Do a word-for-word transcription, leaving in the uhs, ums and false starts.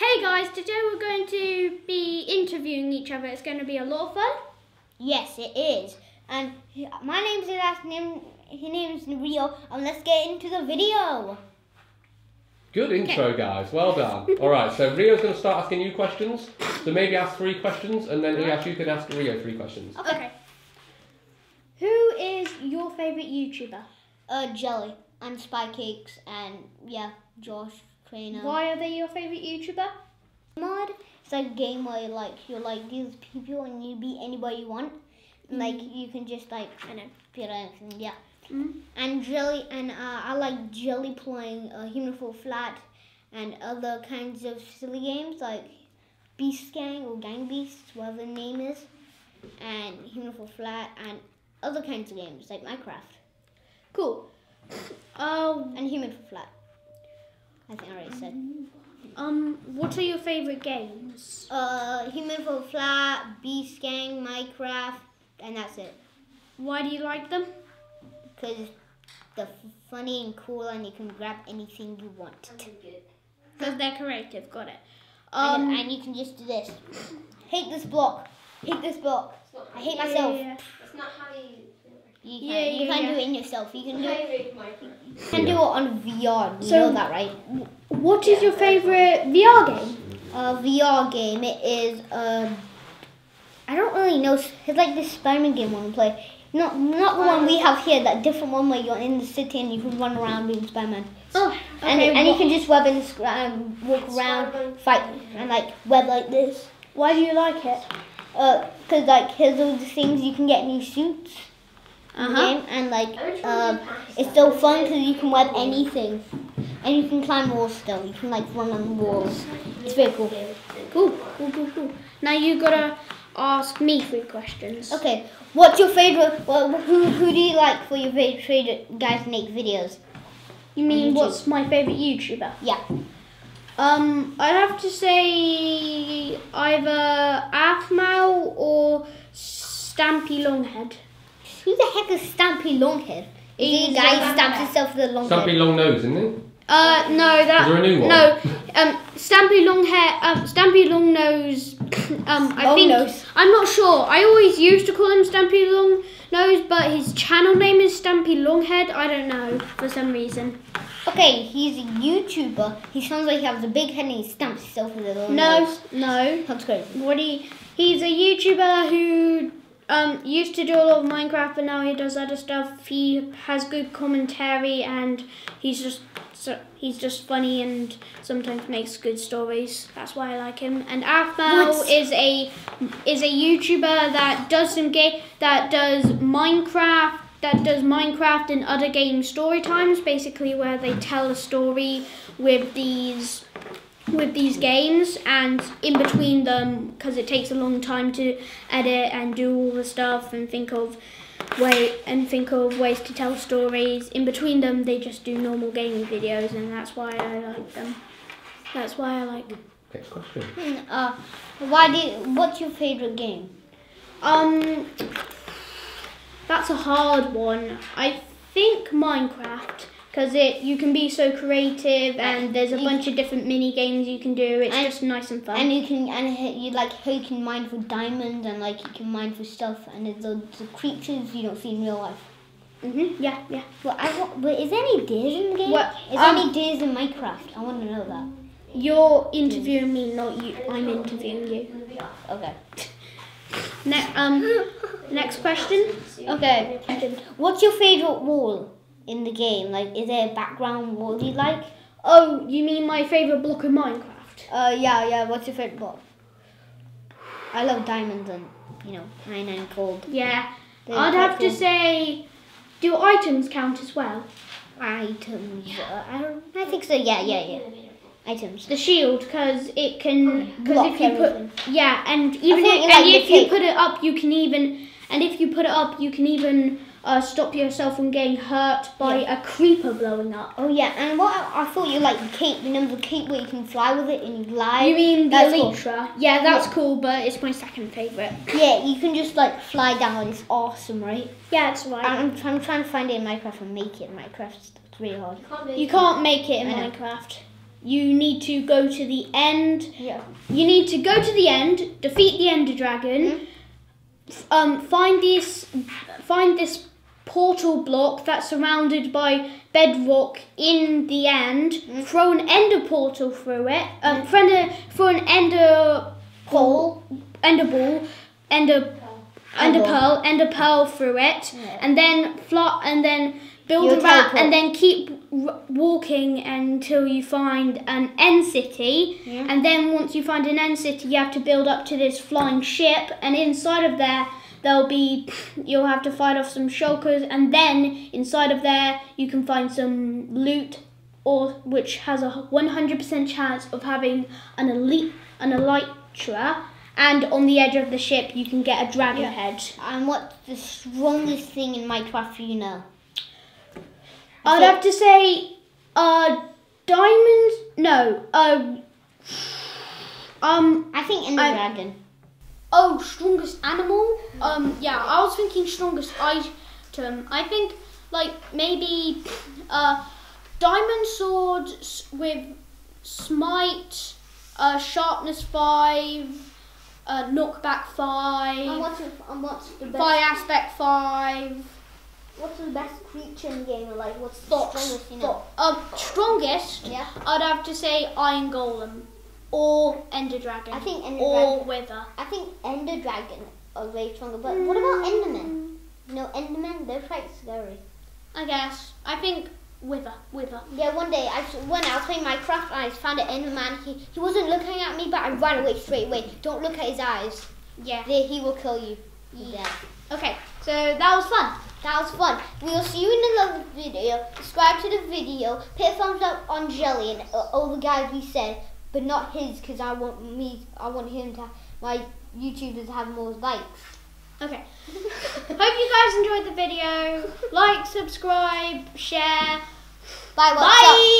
Hey guys, today we're going to be interviewing each other. It's going to be a lot of fun. Yes, it is. And my name's Elytra, his name's Rio, and let's get into the video. Good intro, okay, guys. Well done. All right, so Rio's going to start asking you questions. So maybe ask three questions, and then Elytra, you can ask Rio three questions. Okay. okay. Who is your favourite YouTuber? Uh, Jelly and Spy Cakes and, yeah, Josh Trainer. Why are they your favourite YouTuber? Mod. It's like a game where you like, you're like these people and you beat anybody you want. Mm. Like, you can just like, I know, feel anything, yeah. Mm. And Jelly, and uh, I like Jelly playing uh, Human Fall Flat and other kinds of silly games like Beast Gang or Gang Beasts, whatever the name is, and Human Fall Flat and other kinds of games like Minecraft. Cool. Um, and Human Fall Flat. I think I already said. Um, what are your favorite games? Uh, Human Fall Flat, Beast Gang, Minecraft, and that's it. Why do you like them? Because they're funny and cool, and you can grab anything you want. Because they're creative, got it. Um, and, and you can just do this. Hate this block. Hate this block. I hate myself. Yeah, yeah, yeah. That's not how you do it. You can, yeah, yeah, you can yeah. do it in yourself. You can do it. You can do it on V R. You so, know that, right? What is yeah, your favorite V R game? Uh, V R game. It is. Um, I don't really know. It's like this Spider-Man game I want to play. Not, not the one we have here, that different one where you're in the city and you can run around being Spider-Man. Oh, okay, and, and you can just web and um, walk around, fight, and like web like this. Why do you like it? Uh, Because like here's all the things, you can get new suits uh-huh. game, and like um, it's so fun because you can web anything. And you can climb walls still, you can like run on walls. It's very cool. Cool, cool, cool, cool. Now you gotta ask me three questions. Okay. What's your favorite? Well, who who do you like for your favorite guys to make videos? You mean what's my favorite YouTuber? Yeah. Um, I'd have to say either Aphmau or Stampy Longhead. Who the heck is Stampy Longhead? Is he a guy who stamps himself with a long Stampy head? Long nose, isn't it? Uh, no, that. Is there a new one? No. Um, Stampy long hair, um, Stampy long nose. Um, I long think nose. I'm not sure. I always used to call him Stampy long nose, but his channel name is Stampy Longhead. I don't know for some reason. Okay, he's a YouTuber. He sounds like he has a big head and he stamps himself with a long no, nose. No, no, that's crazy. What he? He's a YouTuber who um used to do a lot of Minecraft, but now he does other stuff. He has good commentary and he's just. So he's just funny and sometimes makes good stories. That's why I like him. And Aphmau is a is a YouTuber that does some game that does Minecraft that does Minecraft and other game story times, basically where they tell a story with these with these games, and in between them, because it takes a long time to edit and do all the stuff and think of. Way and think of ways to tell stories. In between them, they just do normal gaming videos, and that's why I like them. That's why I like them. Next question. Uh, why do? You, what's your favorite game? Um, that's a hard one. I think Minecraft, because it you can be so creative, and there's a you bunch of different mini games you can do. It's just nice and fun. And you can and you like how you can mine for diamonds, and like you can mine for stuff, and the the creatures you don't see in real life. Mhm. Yeah, yeah. Well, I but is there any deers in the game? What, is there um, any deers in Minecraft? I want to know that. You're interviewing me, not you. I'm interviewing you. Okay. Ne um. Next question. Okay. What's your favorite wall in the game? Like, is there a background wall you like? Oh, you mean my favourite block in Minecraft? Uh, yeah, yeah, what's your favourite block? I love diamonds and, you know, iron and gold. Yeah, They're I'd have cool. to say, do items count as well? Items, yeah. uh, I, don't, I think so, yeah, yeah, yeah. Items. The shield, because it can, because oh, if you everything. put, yeah, and even if, and like if you put it up, you can even, and if you put it up, you can even, Uh, stop yourself from getting hurt by yeah. a creeper blowing up. Oh yeah, and what I, I thought you like the cape, you know the cape where you can fly with it and you glide. You mean the Elytra? Cool. Yeah, that's yeah. cool, but it's my second favourite. Yeah, you can just like fly down, it's awesome, right? Yeah, it's right. I'm, I'm trying to find it in Minecraft and make it in Minecraft. It's really hard. You can't make, you can't make it in Minecraft. you need to go to the end. Yeah. You need to go to the end, defeat the Ender dragon, mm-hmm. um, find this, find this portal block that's surrounded by bedrock in the end, mm-hmm. throw an ender portal through it, um, mm-hmm. throw an ender ball, ender ball, ender, ender pearl, ender pearl through it, yeah. and then flop, and then build You'll a wrap, and then keep r walking until you find an end city, yeah. and then once you find an end city, you have to build up to this flying ship, and inside of there, there'll be, you'll have to fight off some shulkers, and then inside of there, you can find some loot, or which has a one hundred percent chance of having an elite, an Elytra, and on the edge of the ship, you can get a dragon yeah. head. And what's the strongest thing in Minecraft you know? I'd have to say, uh, diamonds, no, uh, um, I think Ender dragon. Oh, strongest animal? Um, yeah, I was thinking strongest item. I think, like, maybe, uh, diamond sword with smite, uh, sharpness five, uh, knockback five. And what's, and what's the best? Fire aspect five. What's the best creature in the game? Or like, what's Fox, the strongest? You know? Um, strongest. Yeah. I'd have to say Iron Golem, or Ender Dragon. I think Ender or Dragon. Or Wither. I think Ender Dragon are way stronger. But mm. what about Enderman? No, Enderman, they're quite scary. I guess. I think Wither, Wither. Yeah. One day, I when I was playing Minecraft, and I found an Enderman. He he wasn't looking at me, but I ran away straight away. Don't look at his eyes. Yeah. They, he will kill you. Yeah. yeah. Okay. So that was fun. That was fun. We'll see you in another video. Subscribe to the video. Put a thumbs up on Jelly and uh, all the guys we said, but not his, because I want me. I want him to. Have, my YouTubers to have more likes. Okay. Hope you guys enjoyed the video. Like, subscribe, share. Bye. Bye.